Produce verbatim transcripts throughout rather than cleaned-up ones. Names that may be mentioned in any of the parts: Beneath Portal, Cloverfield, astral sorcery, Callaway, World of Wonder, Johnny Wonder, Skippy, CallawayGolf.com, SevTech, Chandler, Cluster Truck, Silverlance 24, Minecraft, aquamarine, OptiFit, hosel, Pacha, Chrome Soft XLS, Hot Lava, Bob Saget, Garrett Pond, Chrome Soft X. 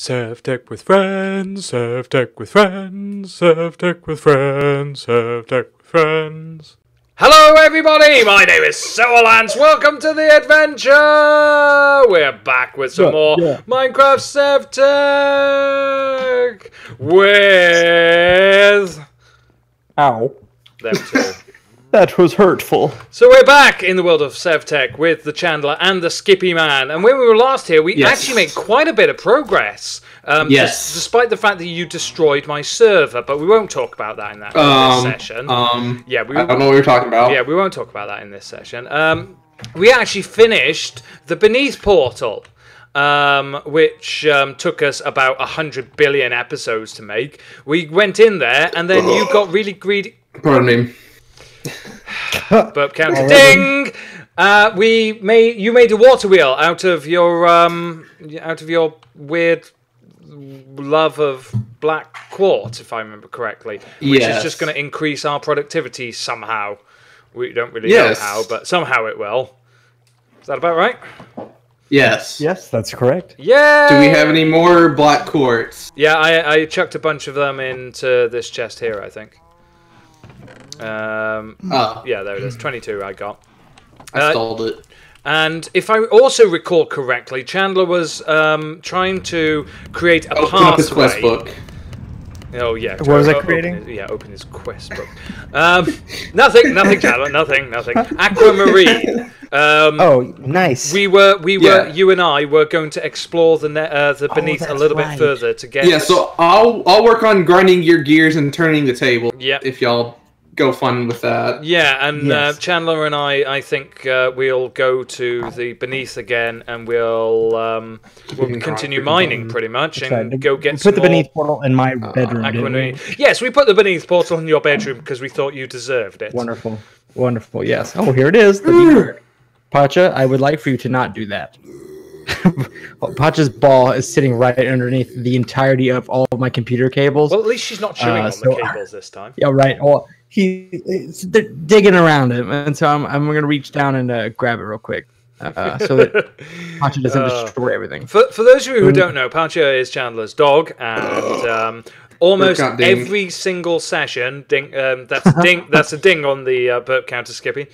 SevTech with friends, SevTech with friends, SevTech with friends, SevTech with friends. Hello everybody, my name is Silverlance, welcome to the adventure! We're back with some yeah, more yeah. Minecraft SevTech! With... Ow. Them two. That was hurtful. So we're back in the world of SevTech with the Chandler and the Skippy man. And when we were last here, we yes. actually made quite a bit of progress. Um, yes. Despite the fact that you destroyed my server, but we won't talk about that in that um, session. Um, yeah, we, I don't know what you're talking about. Yeah, we won't talk about that in this session. Um, we actually finished the Beneath Portal. Um, which um, took us about one hundred billion episodes to make. We went in there, and then you got really greedy. Pardon me. Burp counter. Ding! Uh, we made you made a water wheel out of your um, out of your weird love of black quartz, if I remember correctly, which yes. is just going to increase our productivity somehow. We don't really yes. know how, but somehow it will. Is that about right? Yes. Yes, that's correct. Yeah. Do we have any more black quartz? Yeah, I, I chucked a bunch of them into this chest here, I think. Um, oh. Yeah, there it is. twenty-two I got. I uh, stalled it. And if I also recall correctly, Chandler was um, trying to create a open pathway. Open up his quest book. Oh, yeah. What was I creating? Open his, yeah, open his quest book. Um, nothing, nothing, Chandler, nothing, nothing. Aquamarine. Um, oh, nice. We were, we were, yeah. you and I were going to explore the ne uh, the beneath oh, a little right. bit further to get. Yeah, so I'll I'll work on grinding your gears and turning the table. Yeah. If y'all go fun with that. Yeah, and yes. uh, Chandler and I, I think uh, we'll go to the Beneath again, and we'll um, we'll continue mining pretty much, and right. go get. We put some the Beneath more... portal in my bedroom. Uh, we? Yes, we put the Beneath portal in your bedroom because we thought you deserved it. Wonderful, wonderful. Yes. Oh, here it is. The Pacha, I would like for you to not do that. Pacha's ball is sitting right underneath the entirety of all of my computer cables. Well, at least she's not chewing uh, on so the cables I, this time. Yeah, right. Well, he, they're digging around him, and so I'm, I'm going to reach down and uh, grab it real quick uh, so that Pacha doesn't uh, destroy everything. For, for those of you who don't know, Pacha is Chandler's dog, and... Um, Almost every single session, ding. Um, that's ding. That's a ding on the uh, burp counter, Skippy.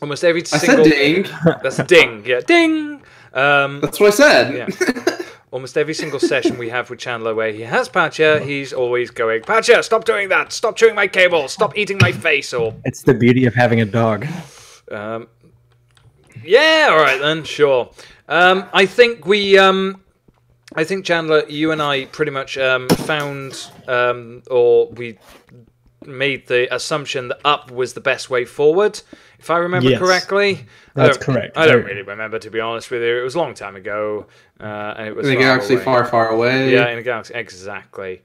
Almost every single. I said ding. That's a ding. Yeah, ding. Um, that's what I said. Yeah. Almost every single session we have with Chandler where he has Pacha, he's always going, Pacha, stop doing that. Stop chewing my cable. Stop eating my face. Or it's the beauty of having a dog. Um. Yeah. All right then. Sure. Um. I think we um. I think, Chandler, you and I pretty much um, found, um, or we made the assumption that up was the best way forward, if I remember yes. correctly. That's I correct. I don't really remember, to be honest with you. It was a long time ago. Uh, and it was in a galaxy away. far, far away. Yeah, in a galaxy. Exactly.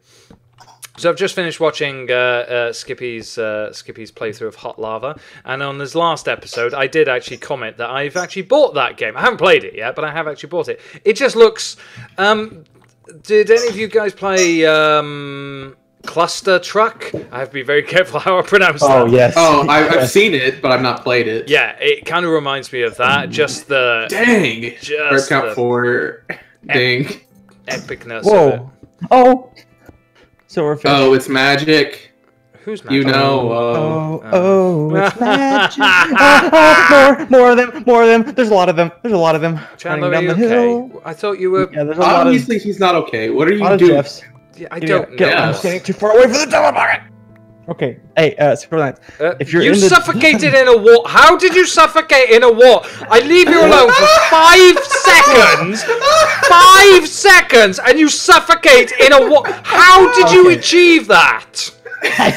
So I've just finished watching uh, uh, Skippy's uh, Skippy's playthrough of Hot Lava, and on this last episode, I did actually comment that I've actually bought that game. I haven't played it yet, but I have actually bought it. It just looks... Um, did any of you guys play um, Cluster Truck? I have to be very careful how I pronounce oh, that. Oh, yes. Oh, I, I've seen it, but I've not played it. Yeah, it kind of reminds me of that. Just the... Dang! Just Workout for... Dang. Ep epicness Whoa. Of it. Oh! So we're oh, it's magic. Who's magic? You know. Oh, oh, oh, oh it's magic. Oh, oh, more, more of them, more of them. There's a lot of them. There's a lot of them. Chandler, are you okay? I thought you were... Yeah, there's a Obviously, lot of, he's not okay. What are you doing? Yeah, I don't yeah, know. I'm standing too far away from the telemarket. Okay. Hey, uh, Silverlance. Uh, if you're you in the... suffocated in a wall. How did you suffocate in a wall? I leave you alone for five seconds. Five seconds, and you suffocate in a wall. How did you okay. achieve that?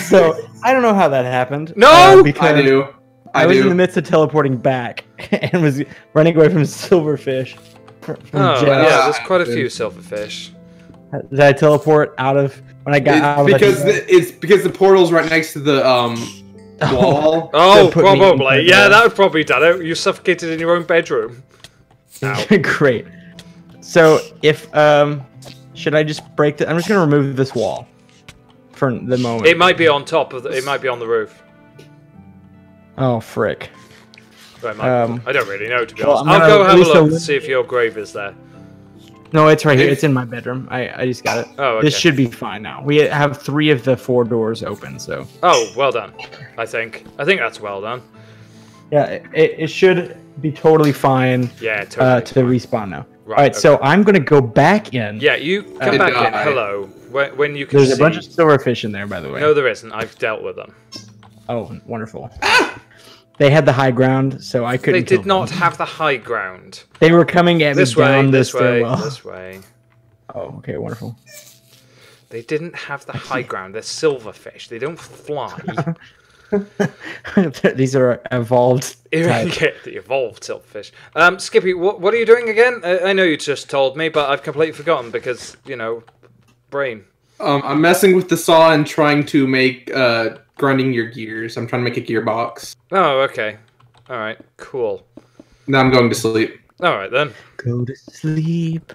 So I don't know how that happened. No, uh, I do. I, I was do. in the midst of teleporting back and was running away from silverfish. From oh, yeah. There's quite a few silverfish. Did I teleport out of when I got it, out? Of because the, it's because the portal's right next to the um wall. Oh, probably. Yeah, that would probably done it. You suffocated in your own bedroom. Great. So if um, should I just break the? I'm just gonna remove this wall for the moment. It might be on top of. The, it might be on the roof. Oh frick! So I, might, um, I don't really know to be well, honest. I'll go have a look and see if your grave is there. No, it's right here. It's in my bedroom. I, I just got it. Oh, okay. This should be fine now. We have three of the four doors open, so. Oh, well done. I think. I think that's well done. Yeah, it, it should be totally fine. Yeah, totally uh, to fine. Respawn now. Right, All right, okay. So I'm going to go back in. Yeah, you come uh, back uh, in. I, Hello. When, when you can There's see... a bunch of silverfish in there, by the way. No, there isn't. I've dealt with them. Oh, wonderful. They had the high ground, so I couldn't. They did not them. have the high ground. They were coming at this me way, down this, this way, well. this way. Oh, okay, wonderful. They didn't have the high ground. They're silverfish. They don't fly. These are evolved. Yeah, the evolved silverfish. Um, Skippy, what what are you doing again? I, I know you just told me, but I've completely forgotten because you know, brain. Um, I'm messing with the saw and trying to make uh. grinding your gears. I'm trying to make a gearbox. Oh, okay. All right, cool. Now I'm going to sleep. All right, then. Go to sleep.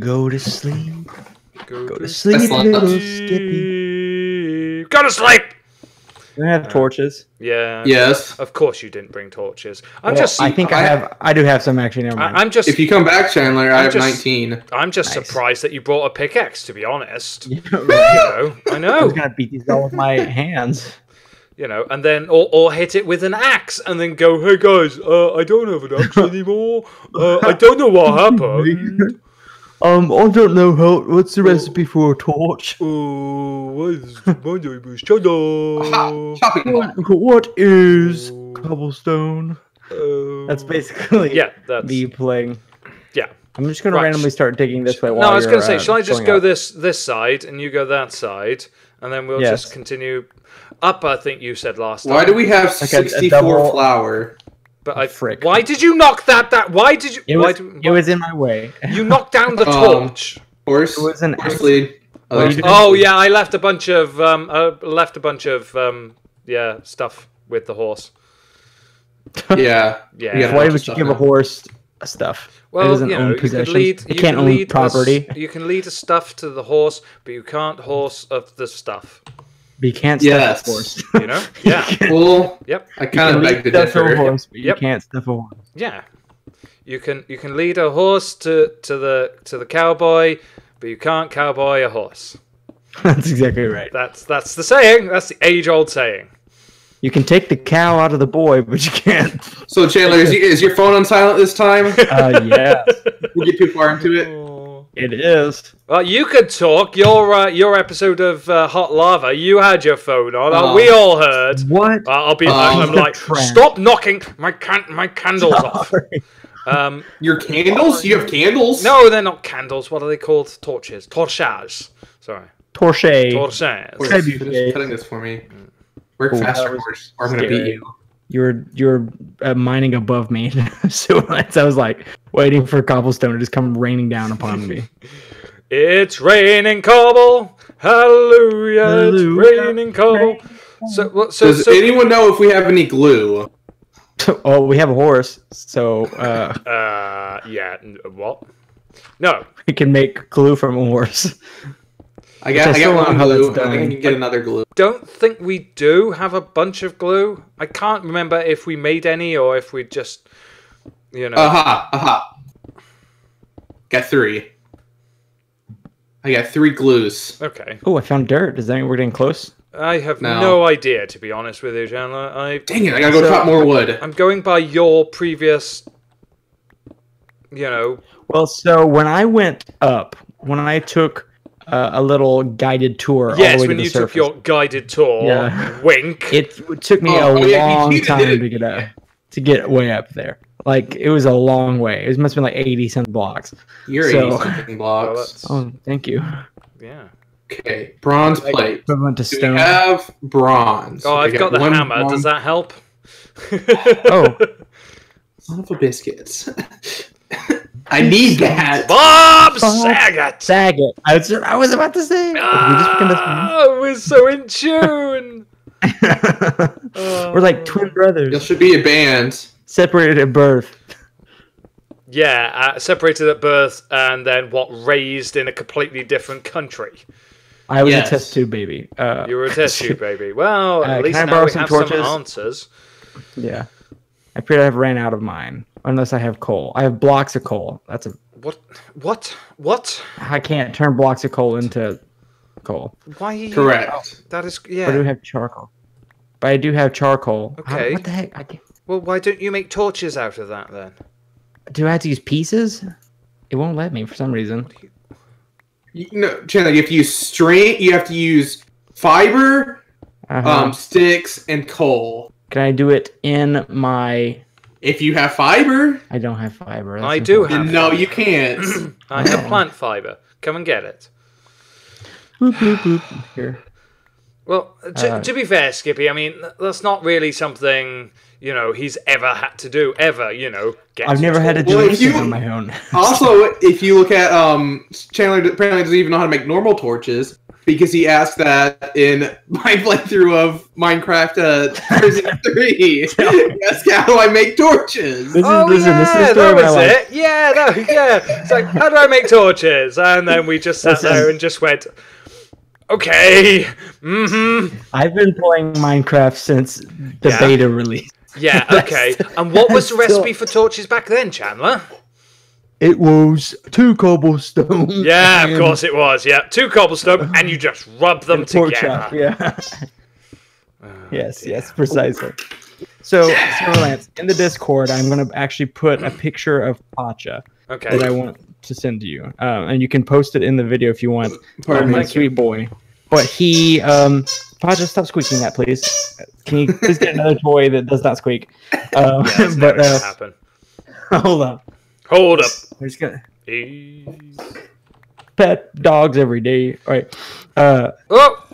Go to sleep. Go, Go to sleep, little Skippy. Go to sleep! Do I have uh, torches? Yeah. Yes. Of course you didn't bring torches. I'm well, just... I think I, I have... I do have some, actually. Never mind. I, I'm just... If you come back, Chandler, I'm I have just, nineteen. I'm just nice. surprised that you brought a pickaxe, to be honest. you know, I know. I was going to beat these all with my hands. You know, and then... Or, or hit it with an axe, and then go, hey, guys, uh, I don't have an axe anymore. Uh, I don't know what happened. Um, I don't know how. What's the recipe for a torch? Oh, what is my name is Chandler. What is cobblestone? Uh, that's basically yeah, that's... me playing. Yeah, I'm just gonna right. randomly start digging this way. While no, I was you're, gonna say, uh, shall I just go up? this this side and you go that side, and then we'll yes. just continue up? I think you said last time. Why do we have like sixty-four a, a double... flour? But I frick. Why did you knock that? That why did you? It was, why, it was in my way. You knocked down the torch. Um, horse. It was an horse lead. Oh, oh yeah, I left a bunch of um, uh, left a bunch of um, yeah stuff with the horse. Yeah, yeah. Why would you give now. a horse stuff? Well, it doesn't you know, own possessions. You can lead, it can't you can lead own property. A, you can lead the stuff to the horse, but you can't horse of the stuff. But you can't yes. stuff a horse. You know? Yeah. Well, yep. I kind of like the differ. Horse, but yep. You can't stuff a horse. Yeah. You can you can lead a horse to, to the to the cowboy, but you can't cowboy a horse. That's exactly right. That's that's the saying. That's the age old saying. You can take the cow out of the boy, but you can't. So Chandler, is, you, is your phone on silent this time? Uh yeah. We get too far into it. It is. Well, you could talk. Your uh, your episode of uh, Hot Lava, you had your phone on. Uh, we all heard. What? Uh, I'll be uh, I'm like, trend. stop knocking my can my candles Sorry. off. Um, Your candles? You have candles? No, they're not candles. What are they called? Torches. Torchage. Sorry. Torche. Torchage. Torchage. Cutting this for me. Work faster, horse. I'm gonna beat you. You're you're uh, mining above me, so I was like waiting for cobblestone to just come raining down upon me. It's raining cobble, hallelujah! hallelujah. It's raining cobble. So, so does so, anyone know if we have any glue? Oh, we have a horse, so. Uh, uh, yeah. What? No, we can make glue from a horse. I got, I got one glue, I think I can get another glue. Don't think we do have a bunch of glue. I can't remember if we made any or if we just, you know. Aha, uh aha. -huh, uh -huh. Got three. I got three glues. Okay. Oh, I found dirt. Does that mean we're getting close? I have no, no idea, to be honest with you, Chandler. I... Dang it, I gotta go so, chop more wood. I'm going by your previous, you know. Well, so when I went up, when I took... Uh, a little guided tour. Yes, all the way when to the you surface. took your guided tour, yeah. wink. It took me oh, a oh, yeah, long time to get up, to get way up there. Like it was a long way. It must have been like eighty some blocks. You're so, eighty something blocks. Oh, thank you. Yeah. Okay, bronze plate. To stone. Do we have bronze? Oh, I've got, got the hammer. Bronze. Does that help? Oh, son of a biscuits. I need that. Bob, Bob Saget. Saget. I was, I was about to say. Oh, we're so in tune. uh, we're like twin brothers. You should be a band. Separated at birth. Yeah, uh, separated at birth and then what, raised in a completely different country. I was yes. a test tube baby. Uh, you were a test tube baby. Well, at uh, least now we have torches? some answers. Yeah. I appear to have ran out of mine. Unless I have coal. I have blocks of coal. That's a What? What? What? I can't turn blocks of coal into coal. Why? Correct. That is, yeah. I do have charcoal. But I do have charcoal. Okay. I, what the heck? I can't. Well, why don't you make torches out of that, then? Do I have to use pieces? It won't let me for some reason. What do you... You, no, Chandler, you have to use string. You have to use fiber, uh-huh. um, sticks, and coal. Can I do it in my... If you have fiber. I don't have fiber. That's I do have No, fiber. You can't. I have plant fiber. Come and get it. Boop, boop, boop. Here. Well, to, uh, to be fair, Skippy, I mean, that's not really something, you know, he's ever had to do, ever, you know. Get I've never had to do well, anything on my own. Also, if you look at, um, Chandler apparently doesn't even know how to make normal torches, because he asked that in my playthrough of Minecraft uh, Prison three. Ask how do I make torches? This is, oh, listen, yeah, this is the that was it. Life. Yeah, that, yeah. It's like, how do I make torches? And then we just sat there and just went... Okay. Mm-hmm. I've been playing Minecraft since the yeah. beta release. Yeah, okay. And what was the recipe for torches back then, Chandler? It was two cobblestone. Yeah, of course it was. Yeah, two cobblestone, and you just rub them together. Chop, yeah. Oh, yes, dear. Yes, precisely. So, yeah. Silverlance, in the Discord, I'm going to actually put a picture of Pacha okay. that I want to send to you. Um, and you can post it in the video if you want. Pardon my sweet boy. But he... Um, Pacha, stop squeaking that, please. Can you please get another toy that does not squeak? Um, yeah, that's but, never uh, happen. Hold up. Hold up. There's gonna... Ease. Pet dogs every day. All right. Uh, oh!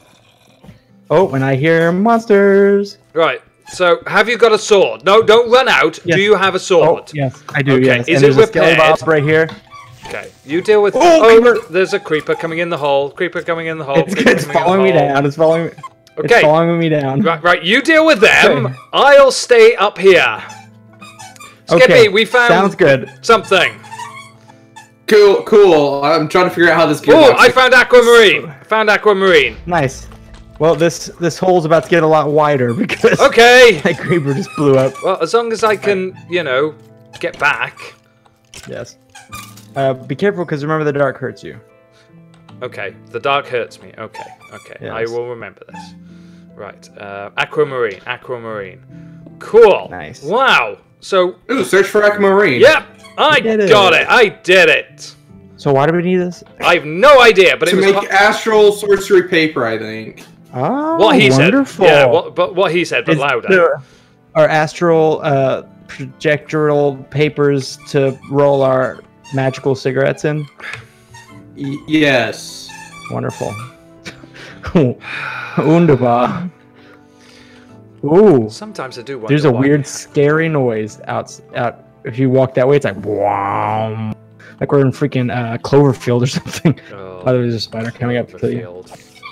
Oh, and I hear monsters. Right. So, have you got a sword? No, don't run out. Yes. Do you have a sword? Oh, yes, I do, okay. Yes. Is and it repaired? There's a right here. Okay, you deal with... Oh, oh there's a creeper coming in the hole. Creeper coming in the hole. It's, it's following me hole. down. It's following me... Okay. It's following me down. Right, right. You deal with them. Okay. I'll stay up here. Skippy, okay. we found... Sounds good. Something. Cool, cool. I'm trying to figure out how this... Oh, I found aquamarine. Found aquamarine. Nice. Well, this this hole's about to get a lot wider because okay, that creeper just blew up. Well, as long as I can, you know, get back. Yes. Uh, be careful, because remember the dark hurts you. Okay, the dark hurts me. Okay, okay, yes. I will remember this. Right, uh, aquamarine, aquamarine. Cool. Nice. Wow. So. Ooh, search for aquamarine. Yep, I it. got it. I did it. So why do we need this? I have no idea, but to it was make astral sorcery paper, I think. Oh, what he wonderful. said. Yeah, what, but what he said, but is louder. Our astral uh, projectile papers to roll our magical cigarettes in? Y yes. Wonderful. Wunderbar. Ooh. Sometimes I do wonder. There's a why. weird, scary noise out, out. If you walk that way, it's like, wow. Like we're in freaking uh, Cloverfield or something. Oh, oh, there's a spider coming up to kill you.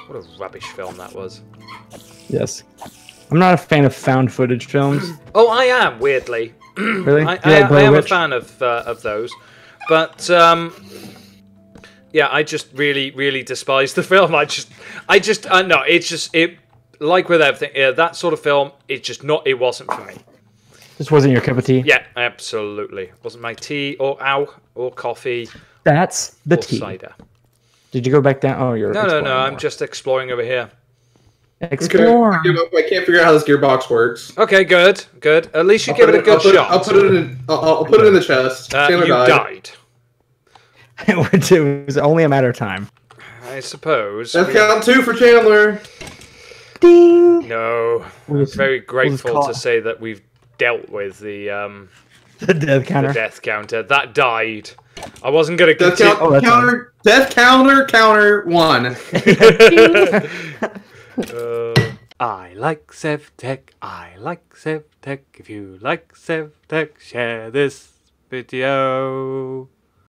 What a rubbish film that was. Yes. I'm not a fan of found footage films. Oh, I am, weirdly. Really? I, I, I, I am a fan of, uh, of those. But, um... yeah, I just really, really despise the film. I just... I just... Uh, no, it's just... it. Like with everything, yeah, that sort of film, it's just not... It wasn't for me. This wasn't your cup of tea? Yeah, absolutely. It wasn't my tea, or ow, or coffee. That's the or tea. cider. Did you go back down? Oh, you're no, no, no. More. I'm just exploring over here. Explore. Okay. I can't figure out how this gearbox works. Okay, good, good. At least you I'll give it a in, good I'll shot. It, I'll put it in. I'll, I'll put it in the chest. Uh, you died. died. It was only a matter of time. I suppose. That's we... count two for Chandler. Ding. No, we're we'll very grateful we'll to say that we've dealt with the um the death counter. The death counter that died. I wasn't gonna death count oh, counter nice. death counter counter one. uh, I like SevTech. I like SevTech. If you like SevTech, share this video.